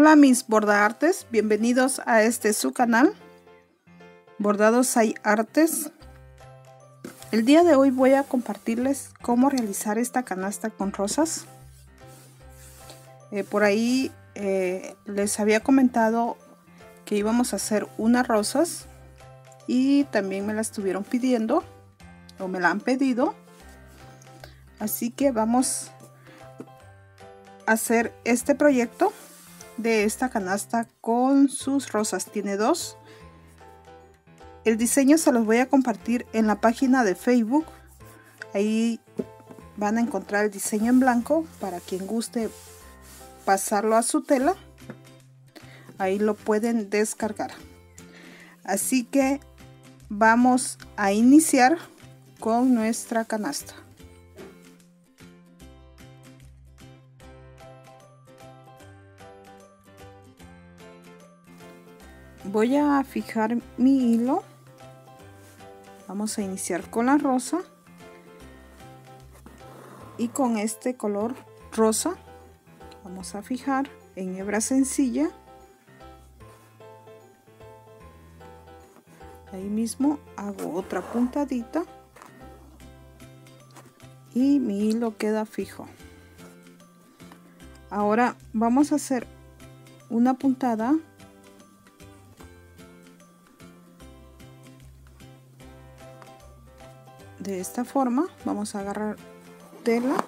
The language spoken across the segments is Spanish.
Hola mis bordaartes, bienvenidos a este su canal Bordados Say Artes. El día de hoy voy a compartirles cómo realizar esta canasta con rosas. Por ahí les había comentado que íbamos a hacer unas rosas y también me las estuvieron pidiendo o me la han pedido, así que vamos a hacer este proyecto de esta canasta con sus rosas. Tiene dos. El diseño se los voy a compartir en la página de Facebook, ahí van a encontrar el diseño en blanco para quien guste pasarlo a su tela, ahí lo pueden descargar. Así que vamos a iniciar con nuestra canasta. Voy a fijar mi hilo, vamos a iniciar con la rosa y con este color rosa vamos a fijar en hebra sencilla, ahí mismo hago otra puntadita y mi hilo queda fijo. Ahora vamos a hacer una puntada de esta forma, vamos a agarrar tela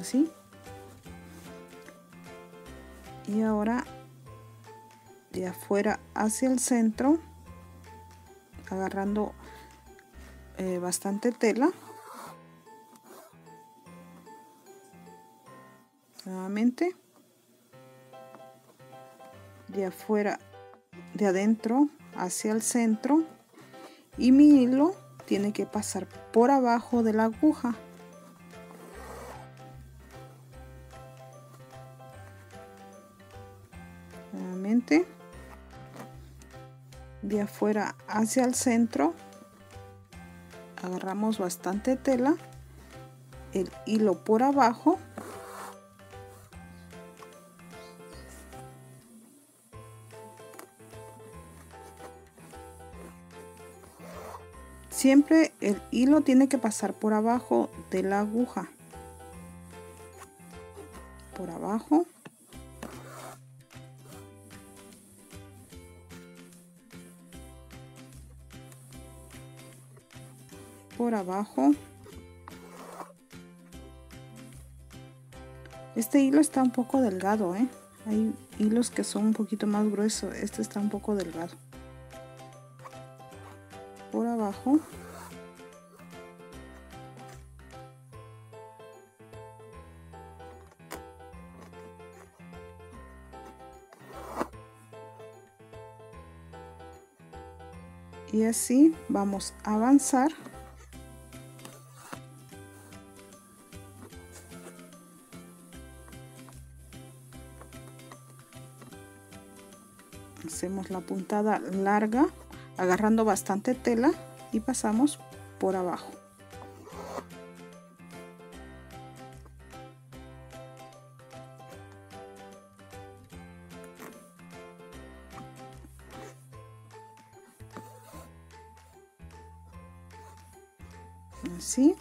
así y ahora de afuera hacia el centro agarrando bastante tela, nuevamente de afuera, de adentro hacia el centro, y mi hilo tiene que pasar por abajo de la aguja. Nuevamente de afuera hacia el centro agarramos bastante tela, el hilo por abajo . Siempre el hilo tiene que pasar por abajo de la aguja, por abajo, por abajo. Este hilo está un poco delgado, hay hilos que son un poquito más gruesos, este está un poco delgado. Por abajo, y así vamos a avanzar . Hacemos la puntada larga agarrando bastante tela y pasamos por abajo. Así.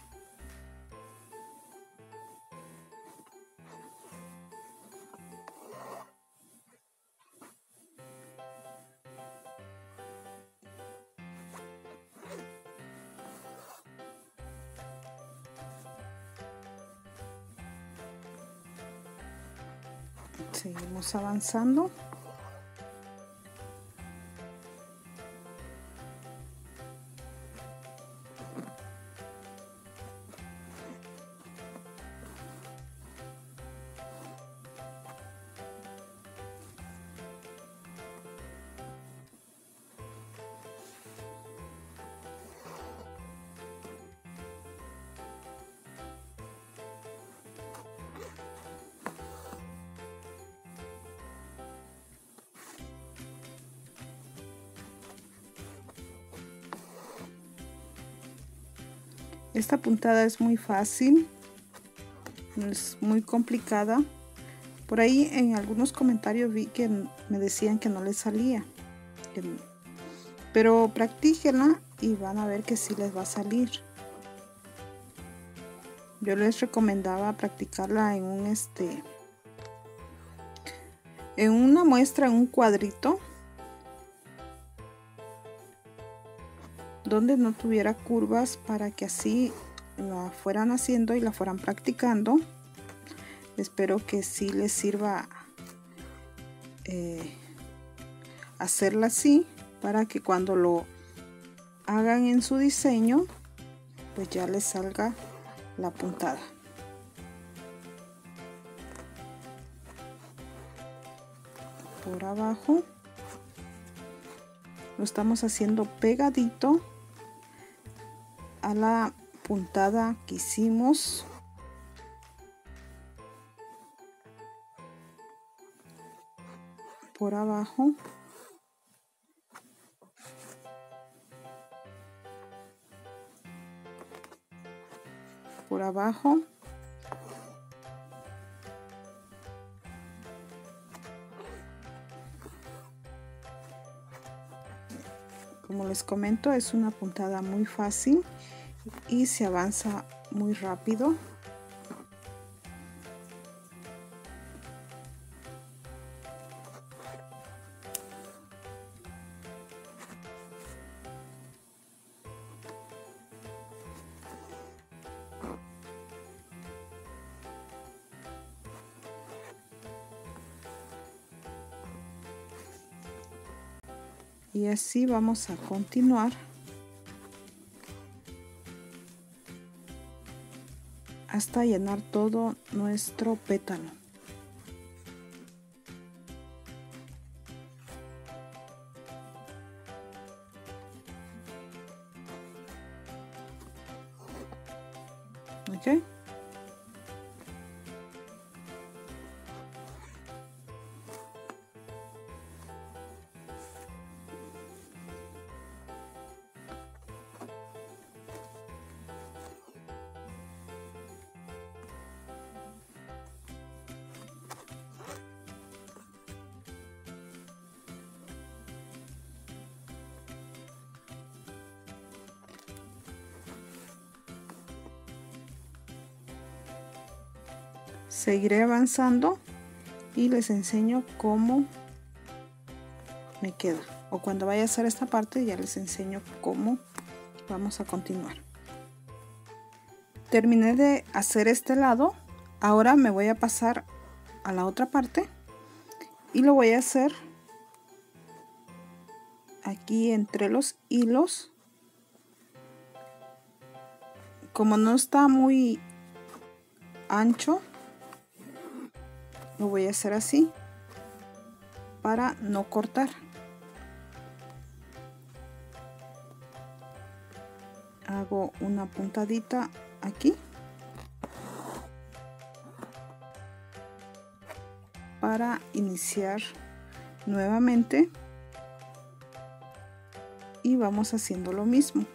Seguimos avanzando. Esta puntada es muy fácil, es muy complicada. Por ahí en algunos comentarios vi que me decían que no les salía, pero practíquenla y van a ver que sí les va a salir. Yo les recomendaba practicarla en un en una muestra, en un cuadrito donde no tuviera curvas, para que así la fueran haciendo y la fueran practicando. Espero que sí les sirva hacerla así, para que cuando lo hagan en su diseño pues ya les salga la puntada. Por abajo lo estamos haciendo pegadito a la puntada que hicimos. Por abajo como les comento, es una puntada muy fácil y se avanza muy rápido. Y así vamos a continuar hasta llenar todo nuestro pétalo. ¿Ok? Seguiré avanzando y les enseño cómo me queda, o cuando vaya a hacer esta parte ya les enseño cómo vamos a continuar. Terminé de hacer este lado, ahora me voy a pasar a la otra parte y lo voy a hacer aquí entre los hilos. Como no está muy ancho, lo voy a hacer así para no cortar. Hago una puntadita aquí para iniciar nuevamente y vamos haciendo lo mismo.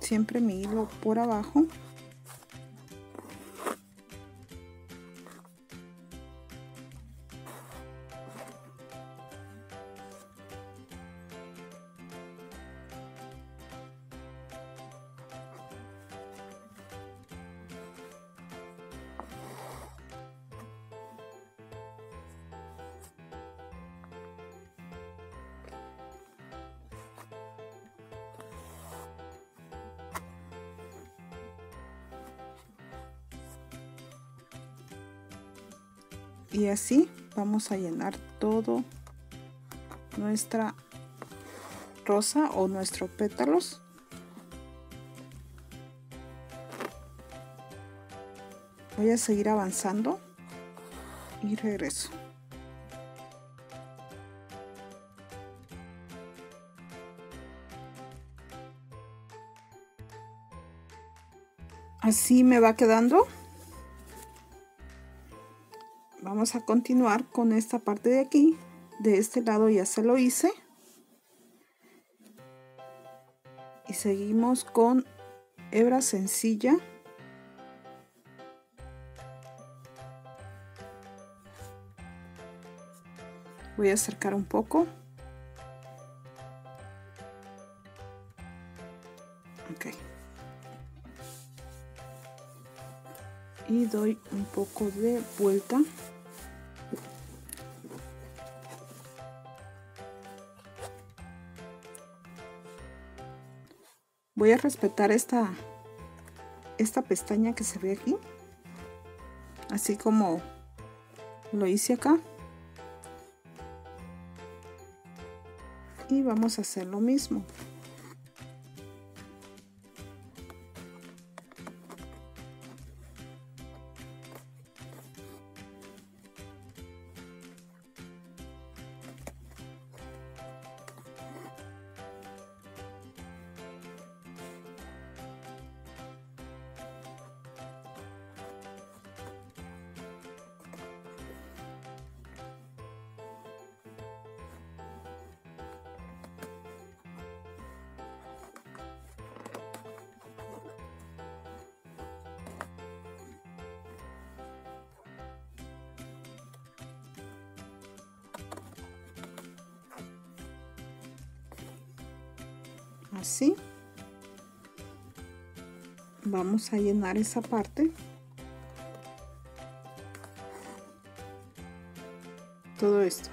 Siempre mi hilo por abajo. Y así vamos a llenar todo nuestra rosa o nuestros pétalos. Voy a seguir avanzando y regreso. así me va quedando. Vamos a continuar con esta parte de aquí. De este lado ya se lo hice. Y seguimos con hebra sencilla. Voy a acercar un poco. Ok. Y doy un poco de vuelta. Voy a respetar esta pestaña que se ve aquí, así como lo hice acá. Y vamos a hacer lo mismo. Así vamos a llenar esa parte. Todo esto.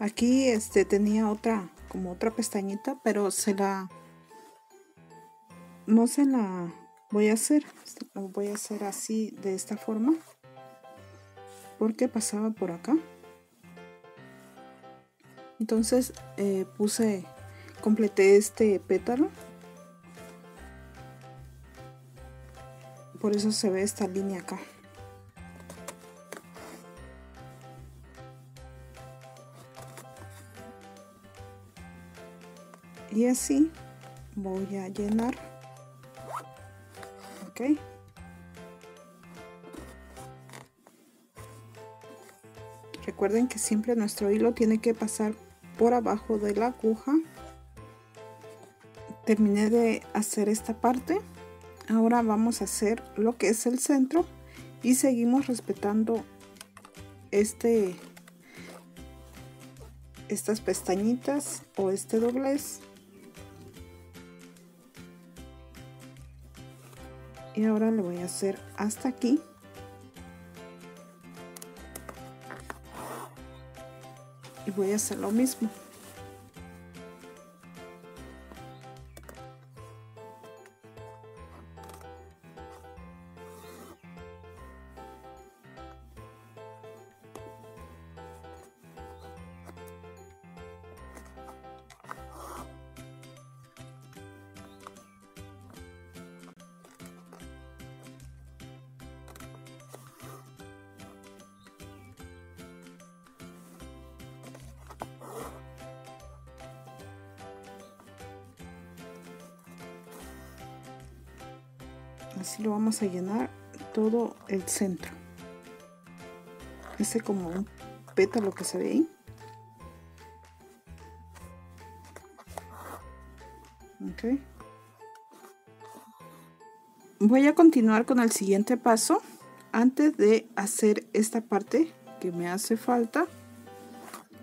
Aquí tenía otra pestañita, pero no se la voy a hacer, lo voy a hacer así, de esta forma, porque pasaba por acá. Entonces completé este pétalo, por eso se ve esta línea acá. Y así voy a llenar. Okay. Recuerden que siempre nuestro hilo tiene que pasar por abajo de la aguja. Terminé de hacer esta parte. Ahora vamos a hacer lo que es el centro y seguimos respetando estas pestañitas o este doblez. Y ahora le voy a hacer hasta aquí. Y voy a hacer lo mismo. Así lo vamos a llenar todo el centro. Este como un pétalo que se ve ahí. Okay. Voy a continuar con el siguiente paso. Antes de hacer esta parte que me hace falta,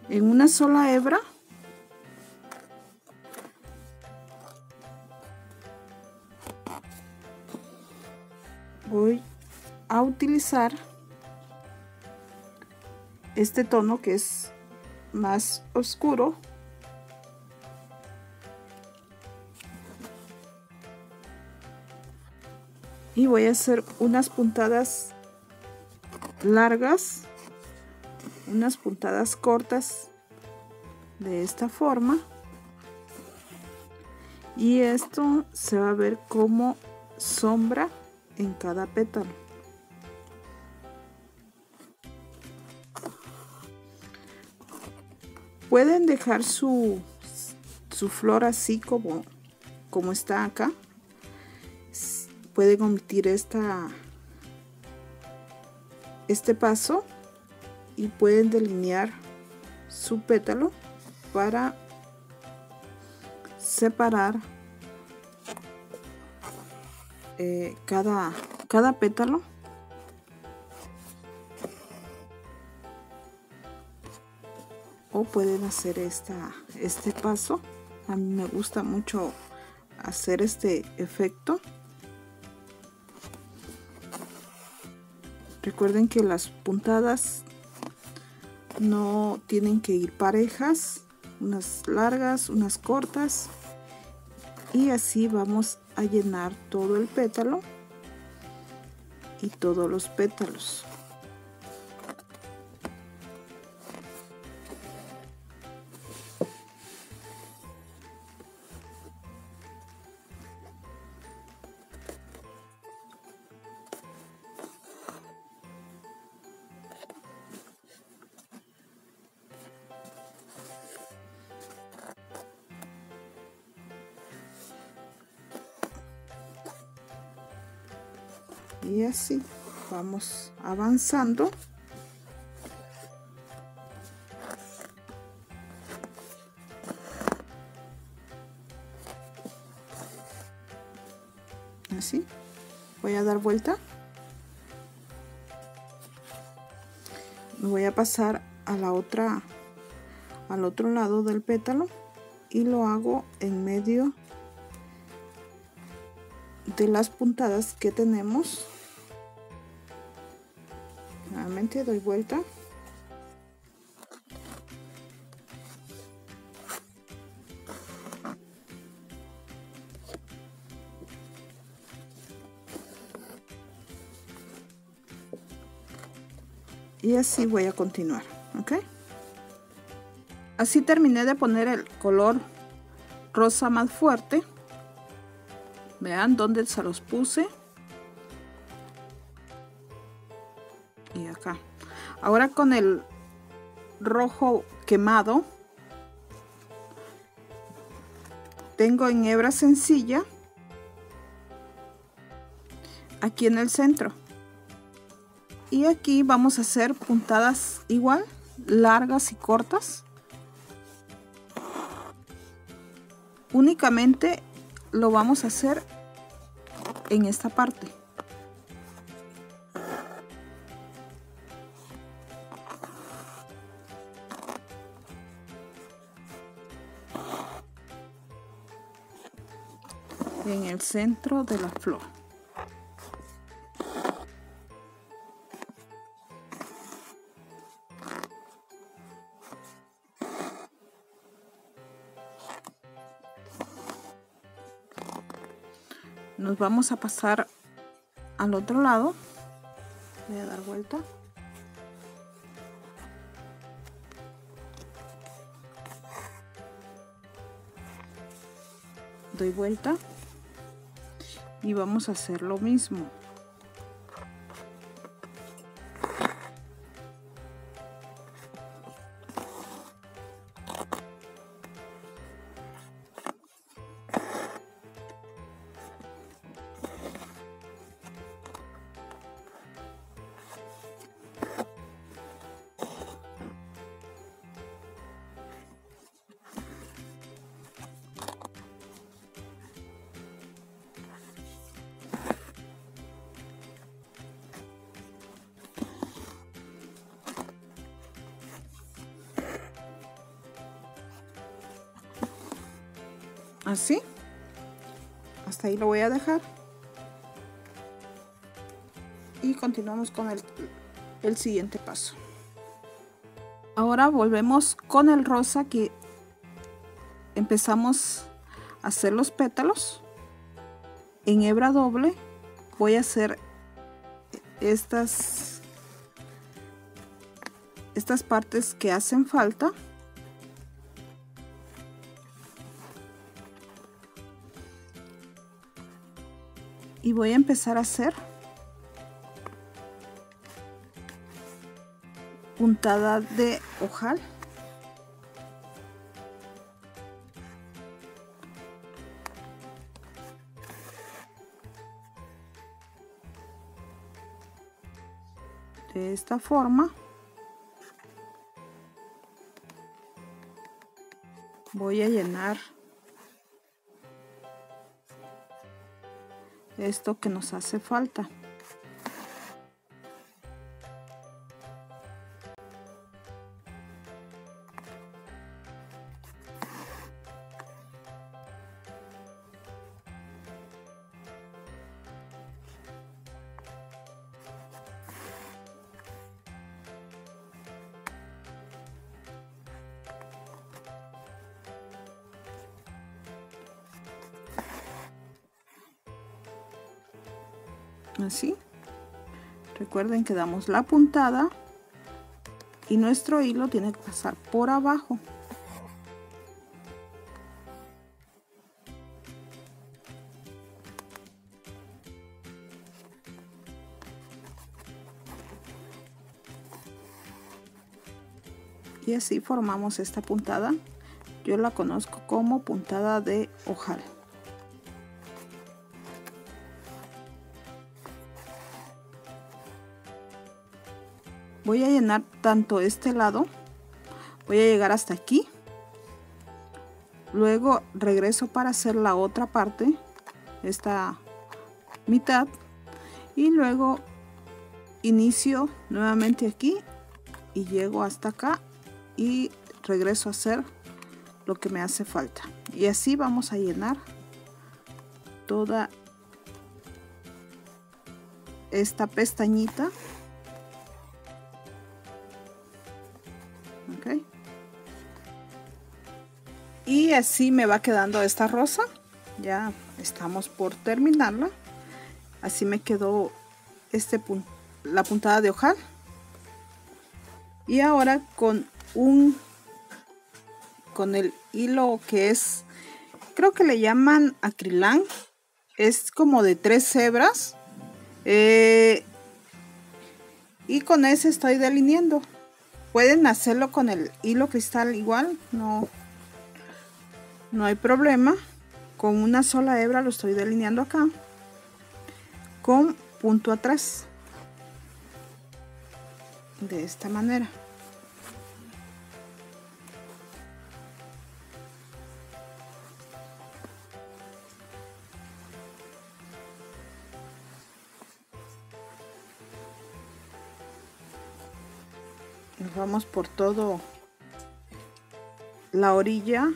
en una sola hebra voy a utilizar este tono que es más oscuro. Y voy a hacer unas puntadas largas, unas puntadas cortas de esta forma. Y esto se va a ver como sombra en cada pétalo. Pueden dejar su flor así como está acá. Pueden omitir este paso y pueden delinear su pétalo para separar cada pétalo. O pueden hacer este paso. A mí me gusta mucho hacer este efecto. Recuerden que las puntadas no tienen que ir parejas, unas largas, unas cortas, y así vamos a llenar todo el pétalo y todos los pétalos. Y así vamos avanzando. Así. Voy a dar vuelta. Me voy a pasar a al otro lado del pétalo y lo hago en medio de las puntadas que tenemos. Nuevamente doy vuelta y así voy a continuar, ¿ok? Así terminé de poner el color rosa más fuerte. Vean dónde se los puse. Y acá. Ahora con el rojo quemado. Tengo en hebra sencilla. Aquí en el centro. Y aquí vamos a hacer puntadas igual. Largas y cortas. Únicamente lo vamos a hacer en esta parte. En el centro de la flor. Nos vamos a pasar al otro lado. Voy a dar vuelta. Doy vuelta. Y vamos a hacer lo mismo. Así, hasta ahí lo voy a dejar y continuamos con el siguiente paso. Ahora volvemos con el rosa que empezamos a hacer los pétalos. En hebra doble voy a hacer estas partes que hacen falta. Y voy a empezar a hacer puntada de ojal de esta forma. Voy a llenar esto que nos hace falta. Así. Recuerden que damos la puntada y nuestro hilo tiene que pasar por abajo. Y así formamos esta puntada. Yo la conozco como puntada de ojal. Voy a llenar tanto este lado, voy a llegar hasta aquí, luego regreso para hacer la otra parte, esta mitad, y luego inicio nuevamente aquí y llego hasta acá y regreso a hacer lo que me hace falta. Y así vamos a llenar toda esta pestañita. Okay. Y así me va quedando esta rosa. Ya estamos por terminarla. Así me quedó la puntada de ojal. Y ahora con el hilo que es, creo que le llaman acrilán, es como de 3 hebras, y con ese estoy delineando. Pueden hacerlo con el hilo cristal igual, no hay problema. Con una sola hebra lo estoy delineando acá, con punto atrás, de esta manera. Nos vamos por todo la orilla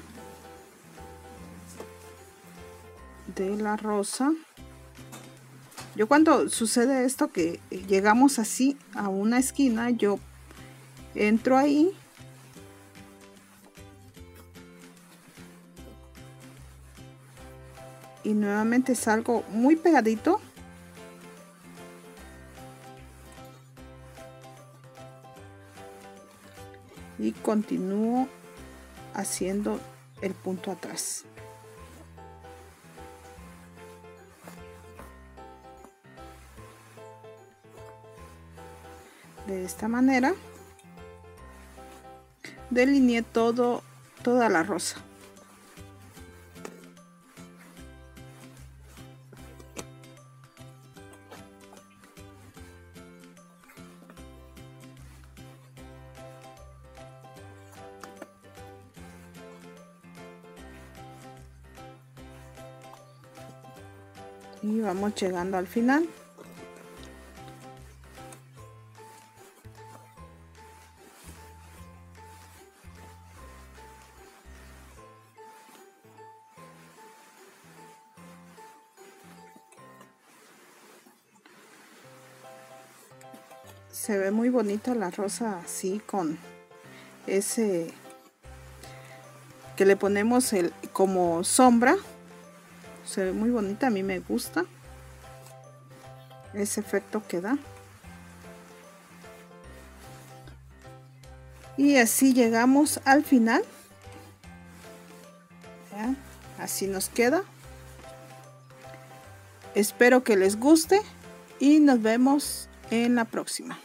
de la rosa. Yo cuando sucede esto que llegamos así a una esquina, yo entro ahí y nuevamente salgo muy pegadito. Y continúo haciendo el punto atrás. De esta manera delineé toda la rosa. Y vamos llegando al final. Se ve muy bonita la rosa así, con ese que le ponemos como sombra. Se ve muy bonita, a mí me gusta ese efecto que da. Y así llegamos al final. ¿Ya? Así nos queda. Espero que les guste y nos vemos en la próxima.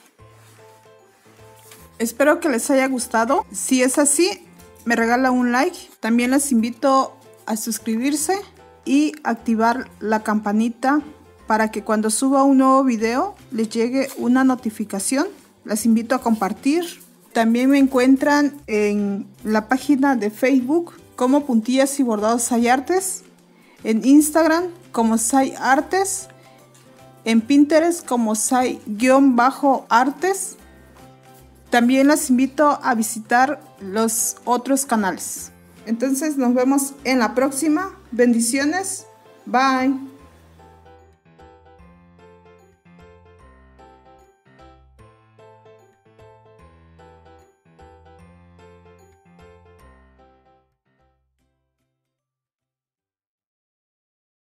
Espero que les haya gustado. Si es así, me regala un like. También les invito a suscribirse y activar la campanita para que cuando suba un nuevo video les llegue una notificación. Las invito a compartir. También me encuentran en la página de Facebook como Puntillas y Bordados Say Artes, en Instagram como Say Artes, en Pinterest como Say_Artes. También las invito a visitar los otros canales. Entonces nos vemos en la próxima. Bendiciones. Bye.